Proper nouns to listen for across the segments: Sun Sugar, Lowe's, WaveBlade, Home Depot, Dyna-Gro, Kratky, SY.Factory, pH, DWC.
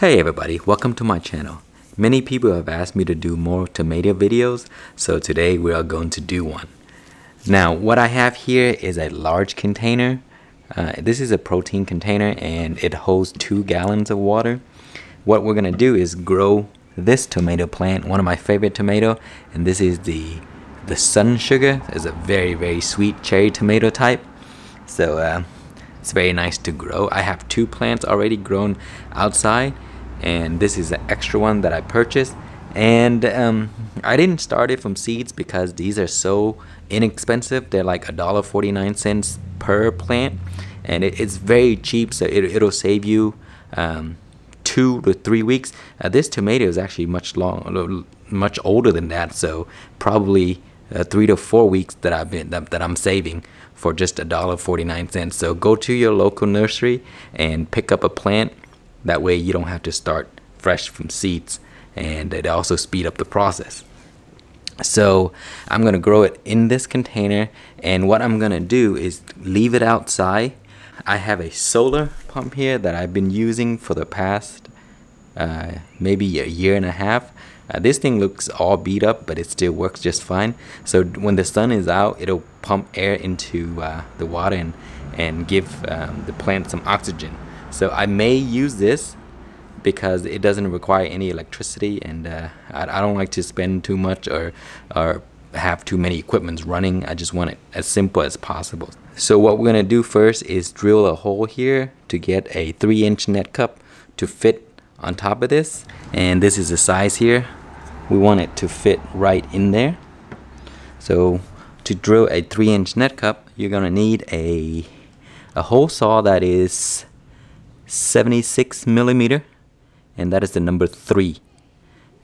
Hey everybody, welcome to my channel. Many people have asked me to do more tomato videos, so today we are going to do one. Now what I have here is a large container. This is a protein container and it holds 2 gallons of water. What we're gonna do is grow this tomato plant, one of my favorite tomato, and this is the Sun Sugar. It's a very sweet cherry tomato type. So it's very nice to grow. I have 2 plants already grown outside, and this is an extra one that I purchased. And I didn't start it from seeds because these are so inexpensive. They're like $1.49 per plant, and it's very cheap, so it'll save you 2 to 3 weeks. This tomato is actually much older than that, so probably 3 to 4 weeks that I'm saving for just $1.49. So go to your local nursery and pick up a plant. That way you don't have to start fresh from seeds, and it also speed up the process. So I'm gonna grow it in this container, and what I'm gonna do is leave it outside. I have a solar pump here that I've been using for the past maybe a year and a half. This thing looks all beat up, but it still works just fine. So when the sun is out, it'll pump air into the water and give the plant some oxygen. So I may use this because it doesn't require any electricity, and I don't like to spend too much or have too many equipments running. I just want it as simple as possible. So what we're gonna do first is drill a hole here to get a 3-inch net cup to fit on top of this, and this is the size here. We want it to fit right in there. So to drill a 3-inch net cup, you're gonna need a hole saw that is 76 millimeter, and that is the number 3.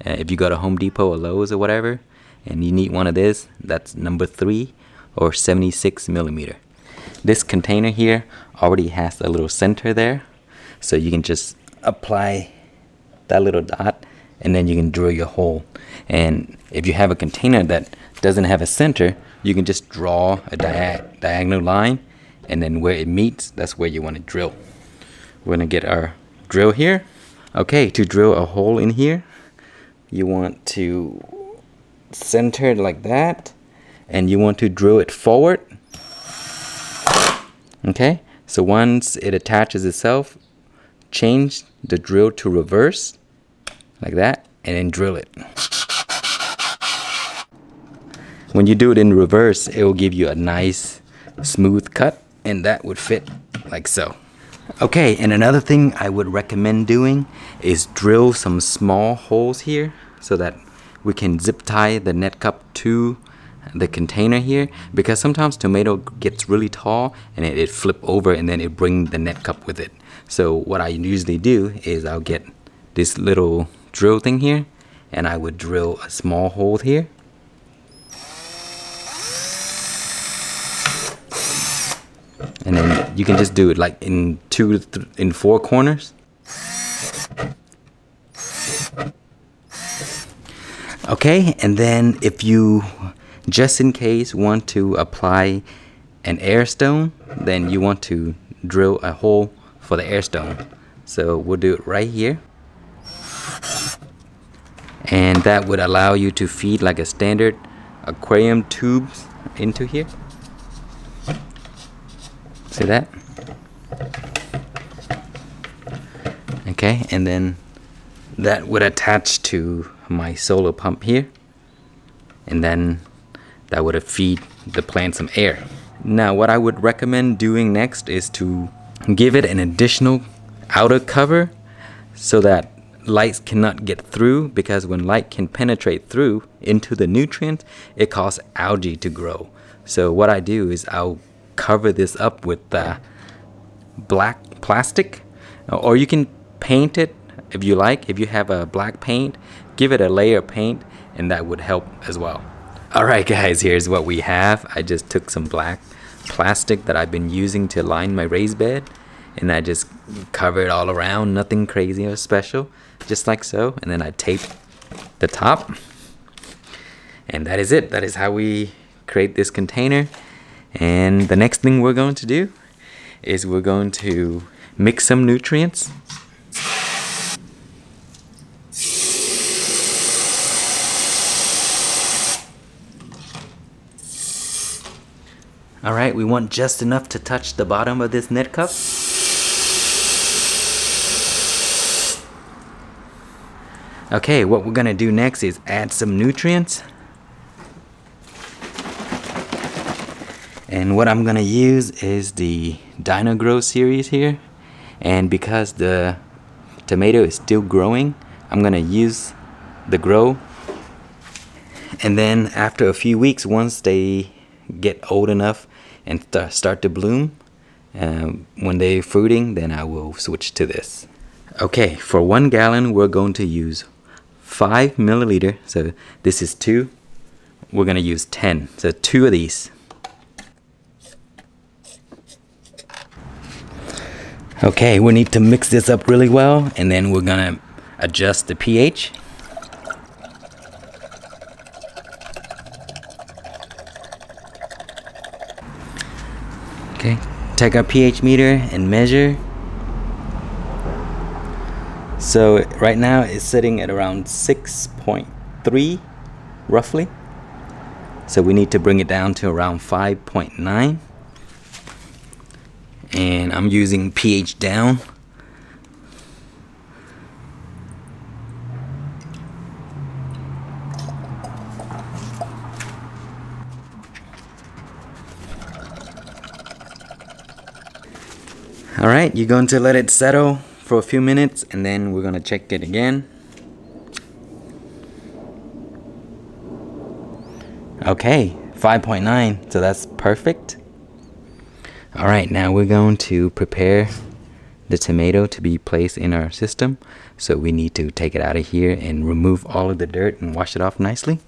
If you go to Home Depot or Lowe's or whatever and you need one of this, that's number 3 or 76 millimeter. This container here already has a little center there, so you can just apply that little dot and then you can drill your hole. And if you have a container that doesn't have a center, you can just draw a diagonal line, and then where it meets, that's where you want to drill. We're gonna get our drill here. Okay, to drill a hole in here, you want to center it like that, and you want to drill it forward. Okay, so once it attaches itself, change the drill to reverse like that, and then drill it. When you do it in reverse, it will give you a nice smooth cut, and that would fit like so. Okay, and another thing I would recommend doing is drill some small holes here so that we can zip tie the net cup to the container here, because sometimes tomato gets really tall and it flip over, and then it brings the net cup with it. So what I usually do is I'll get this little drill thing here, and I would drill a small hole here. And then you can just do it like in 4 corners. Okay, and then if you, just in case, want to apply an air stone, then you want to drill a hole for the air stone. So we'll do it right here. And that would allow you to feed like a standard aquarium tubes into here. See that? Okay, and then that would attach to my solar pump here, and then that would feed the plant some air. Now what I would recommend doing next is to give it an additional outer cover so that light cannot get through, because when light can penetrate through into the nutrients, it causes algae to grow. So what I do is I'll cover this up with black plastic, or you can paint it if you like. If you have a black paint, give it a layer of paint, and that would help as well. Alright guys, here's what we have. I just took some black plastic that I've been using to line my raised bed, and I just cover it all around, nothing crazy or special, just like so, and then I tape the top, and that is it. That is how we create this container. And the next thing we're going to do is we're going to mix some nutrients. All right, we want just enough to touch the bottom of this net cup. Okay, what we're gonna do next is add some nutrients. And what I'm gonna use is the Dyna-Gro series here. And because the tomato is still growing, I'm gonna use the Gro. And then after a few weeks, once they get old enough and start to bloom, when they're fruiting, then I will switch to this. Okay, for 1 gallon, we're going to use 5 milliliter. So this is 2. We're gonna use 10, so 2 of these. Okay, we need to mix this up really well, and then we're gonna adjust the pH. Okay, take our pH meter and measure. So right now it's sitting at around 6.3 roughly. So we need to bring it down to around 5.9. And I'm using pH down. All right, you're going to let it settle for a few minutes and then we're gonna check it again. Okay, 5.9, so that's perfect. All right, now we're going to prepare the tomato to be placed in our system. So we need to take it out of here and remove all of the dirt and wash it off nicely.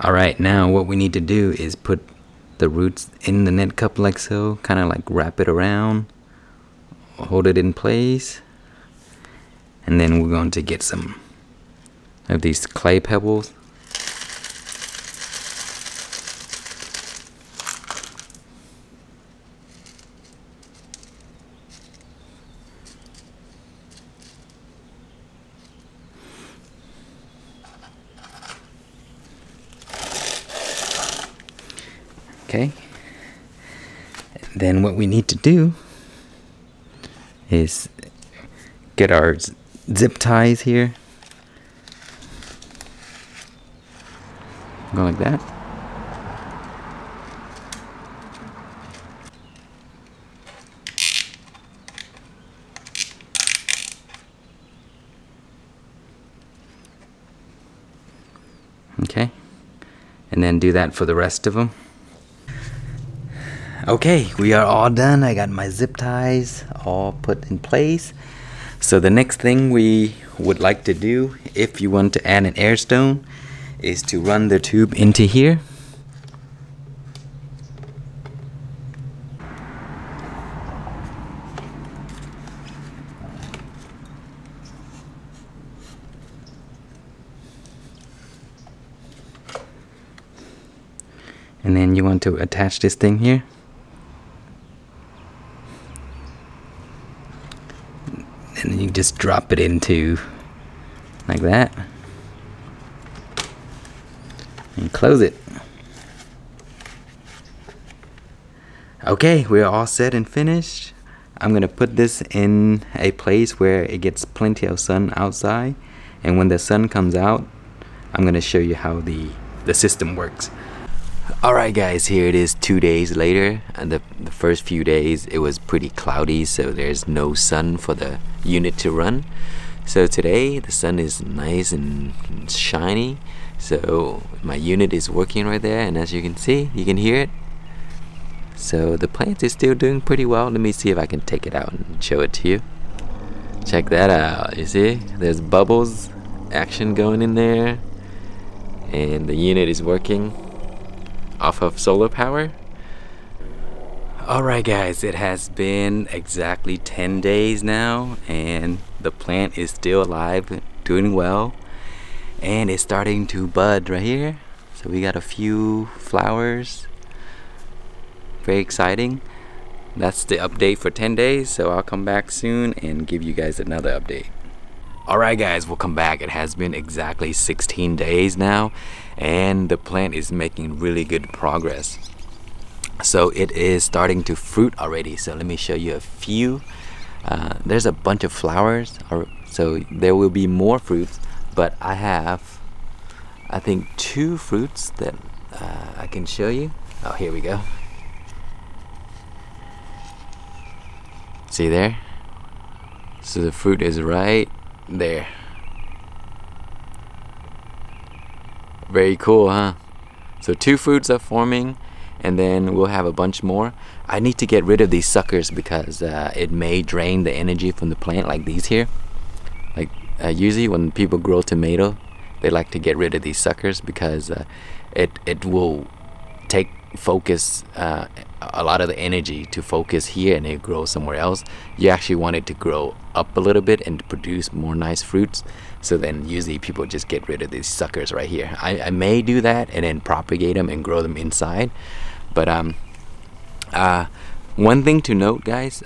All right, now what we need to do is put the roots in the net cup like so, kind of like wrap it around, hold it in place, and then we're going to get some of these clay pebbles. Okay, then what we need to do is get our zip ties here, go like that. Okay, and then do that for the rest of them. Okay, we are all done. I got my zip ties all put in place. So the next thing we would like to do, if you want to add an air stone, is to run the tube into here. And then you want to attach this thing here. And you just drop it into like that and close it. Okay, we're all set and finished. I'm gonna put this in a place where it gets plenty of sun outside, and when the sun comes out, I'm gonna show you how the system works. Alright guys, here it is 2 days later, and the first few days it was pretty cloudy, so there's no sun for the unit to run. So today the sun is nice and shiny, so my unit is working right there, and as you can see, you can hear it. So the plant is still doing pretty well. Let me see if I can take it out and show it to you. Check that out. You see, there's bubbles action going in there, and the unit is working off of solar power. Alright guys, it has been exactly 10 days now, and the plant is still alive, doing well, and it's starting to bud right here. So we got a few flowers, very exciting. That's the update for 10 days, so I'll come back soon and give you guys another update. Alright guys, welcome back. It has been exactly 16 days now, and the plant is making really good progress. So it is starting to fruit already. So let me show you a few. There's a bunch of flowers, so there will be more fruits, but I have, I think, 2 fruits that I can show you. Oh, here we go. See there? So the fruit is right there. Very cool, huh? So 2 fruits are forming, and then we'll have a bunch more. I need to get rid of these suckers because it may drain the energy from the plant, like these here. Like usually when people grow tomato, they like to get rid of these suckers because it will take focus, a lot of the energy to focus here and it grows somewhere else. You actually want it to grow up a little bit and produce more nice fruits. So then usually people just get rid of these suckers right here. I may do that and then propagate them and grow them inside. But one thing to note guys,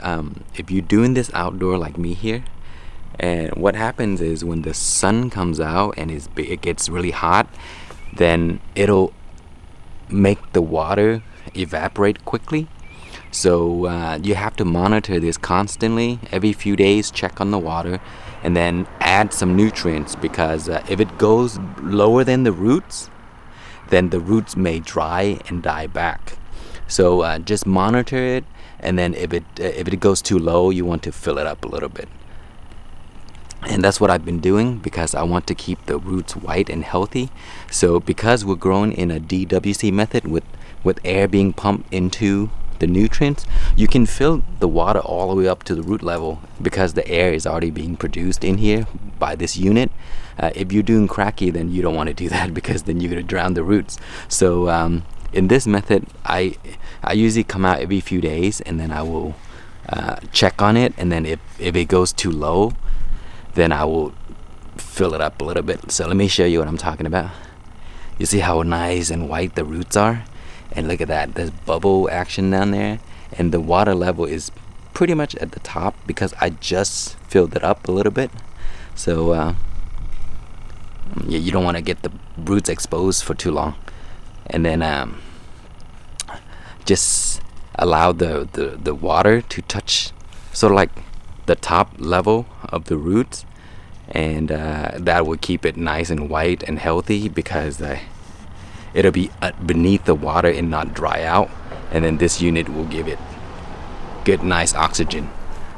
if you're doing this outdoor like me here, and what happens is when the sun comes out and it gets really hot, then it'll make the water evaporate quickly. So you have to monitor this constantly. Every few days, check on the water and then add some nutrients, because if it goes lower than the roots, then the roots may dry and die back. So just monitor it, and then if it goes too low, you want to fill it up a little bit. And that's what I've been doing, because I want to keep the roots white and healthy. So because we're growing in a DWC method with air being pumped into the nutrients, you can fill the water all the way up to the root level because the air is already being produced in here by this unit. If you're doing Kratky, then you don't want to do that because then you're going to drown the roots. So in this method, I usually come out every few days and then I will check on it, and then if it goes too low, then I will fill it up a little bit. So let me show you what I'm talking about. You see how nice and white the roots are? And look at that, there's bubble action down there. And the water level is pretty much at the top because I just filled it up a little bit. So yeah, you don't want to get the roots exposed for too long. And then just allow the water to touch sort of like the top level of the roots, and that will keep it nice and white and healthy because it'll be beneath the water and not dry out, and then this unit will give it good nice oxygen.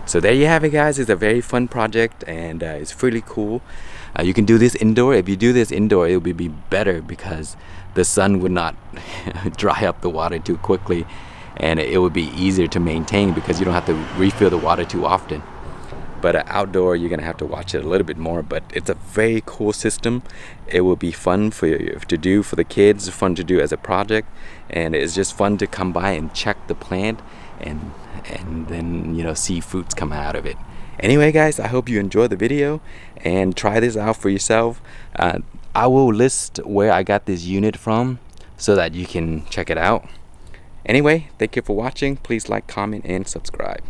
So there you have it guys, it's a very fun project, and it's really cool. You can do this indoor. If you do this indoor, it will be better because the sun would not dry up the water too quickly, and it would be easier to maintain because you don't have to refill the water too often. But outdoor, you're gonna have to watch it a little bit more, but it's a very cool system. It will be fun for you to do, for the kids, fun to do as a project, and it's just fun to come by and check the plant and then, you know, see fruits come out of it. Anyway guys, I hope you enjoyed the video and try this out for yourself. I will list where I got this unit from so that you can check it out. Anyway, thank you for watching. Please like, comment, and subscribe.